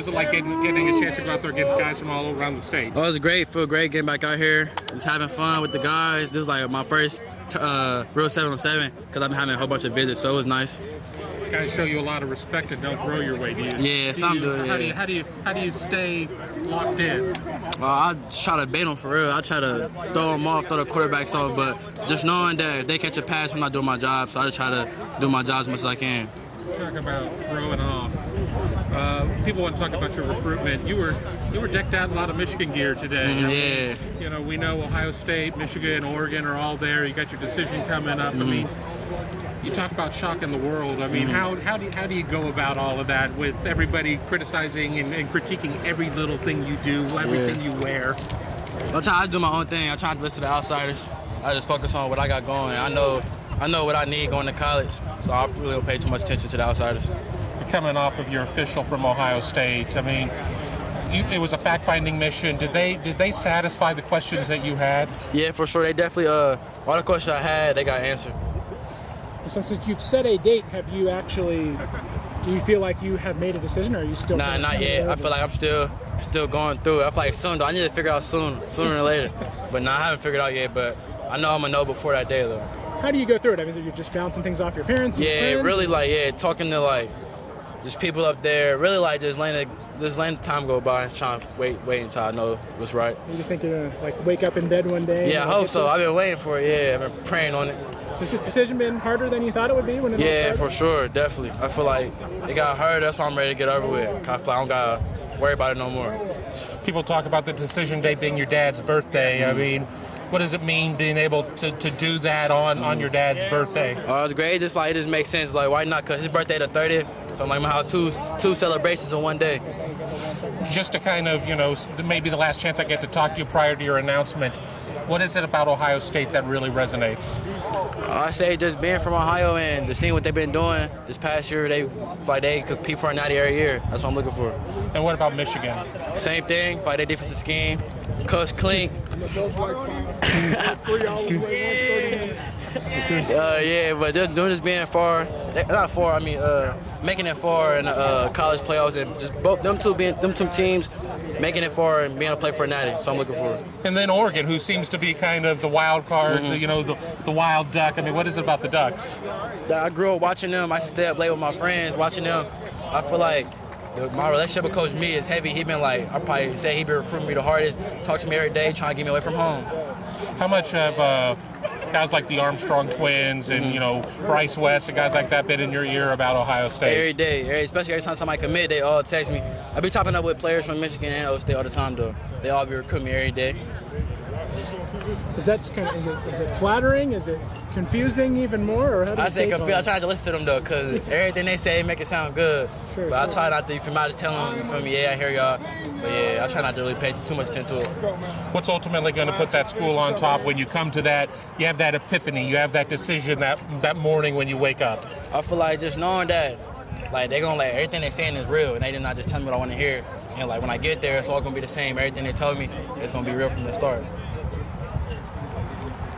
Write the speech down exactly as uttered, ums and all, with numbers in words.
was it like getting, getting a chance to go out there against guys from all around the state? Oh, it was great. Feel great getting back out here. Just having fun with the guys. This is like my first uh, real seven on seven because I've been having a whole bunch of visits, so it was nice. Guys show you a lot of respect and don't throw your weight. Do you? Yeah, do some you, do it. How, yeah. do you, how do you how do you stay locked in? Well, I try to bait them for real. I try to throw them off, throw the quarterbacks off, but just knowing that if they catch a pass, I'm not doing my job. So I just try to do my job as much as I can. Talk about throwing off. Uh, people want to talk about your recruitment. You were you were decked out in a lot of Michigan gear today. Mm, yeah. I mean, you know, we know Ohio State, Michigan, Oregon are all there. You got your decision coming up. Mm. I mean, you talk about shocking the world. I mean, mm-hmm. how how do you, how do you go about all of that with everybody criticizing and, and critiquing every little thing you do, everything yeah. you wear? I try to do my own thing. I try to listen to outsiders. I just focus on what I got going. I know I know what I need going to college, so I really don't pay too much attention to the outsiders. You're coming off of your official from Ohio State. I mean, you, it was a fact-finding mission. Did they did they satisfy the questions that you had? Yeah, for sure. They definitely uh all the questions I had, they got answered. Since you've set a date, have you actually, do you feel like you have made a decision, or are you still? Nah, not yet. I feel like I'm still still going through it. I feel like soon, though. I need to figure out soon, sooner than later. But nah, I haven't figured out yet, but I know I'm going to know before that day, though. How do you go through it? I mean, you're just bouncing things off your parents? Yeah, your really, like, yeah, talking to, like, just people up there. Really, like, just letting, the, just letting the time go by and trying to wait, wait until I know what's right. You just think you're going to, like, wake up in bed one day? Yeah, I hope so. It? I've been waiting for it, yeah. I've been praying on it. Has this decision been harder than you thought it would be? When it yeah, for sure, definitely. I feel like it got hard. That's why I'm ready to get over with. I don't gotta worry about it no more. People talk about the decision day being your dad's birthday. Mm-hmm. I mean, what does it mean being able to, to do that on, mm-hmm. on your dad's birthday? Uh, it's great. Just like it just makes sense. Like why not? Cause his birthday the thirtieth, so I'm like how two two celebrations in one day. Just to kind of you know maybe the last chance I get to talk to you prior to your announcement. What is it about Ohio State that really resonates? I say just being from Ohio and just seeing what they've been doing this past year. They like they compete for an natty every year. That's what I'm looking for. And what about Michigan? Same thing. Fight their defensive scheme. Coach Klink. uh, yeah, but just doing this being far, not far. I mean, uh, making it far in uh, college playoffs and just both them two being them two teams. Making it far and being able to play for a natty, so I'm looking forward. And then Oregon, who seems to be kind of the wild card, mm-hmm. the, you know, the, the wild duck. I mean, what is it about the Ducks? I grew up watching them. I used to stay up late with my friends watching them. I feel like my relationship with Coach Mee is heavy. He been like, I probably say he been recruiting me the hardest, talk to me every day, trying to get me away from home. How much of uh, guys like the Armstrong Twins and, mm-hmm. you know, Bryce West and guys like that been in your ear about Ohio State? Every day, especially every time somebody commit, they all text me. I be topping up with players from Michigan and Ohio State all the time, though. They all be recruiting me every day. Is that just kind of, is it, is it flattering? Is it confusing even more? Or how do I say confused. I try to listen to them, though, because everything they say make it sound good. Sure, but sure. I try not to, you feel me, I just tell them, you feel me, yeah, I hear y'all. But, yeah, I try not to really pay too much attention to it. What's ultimately going to put that school on top when you come to that? You have that epiphany. You have that decision that, that morning when you wake up. I feel like just knowing that, like, they're going to, like, everything they're saying is real, and they did not just tell me what I want to hear. And, like, when I get there, it's all going to be the same. Everything they tell me, it's going to be real from the start.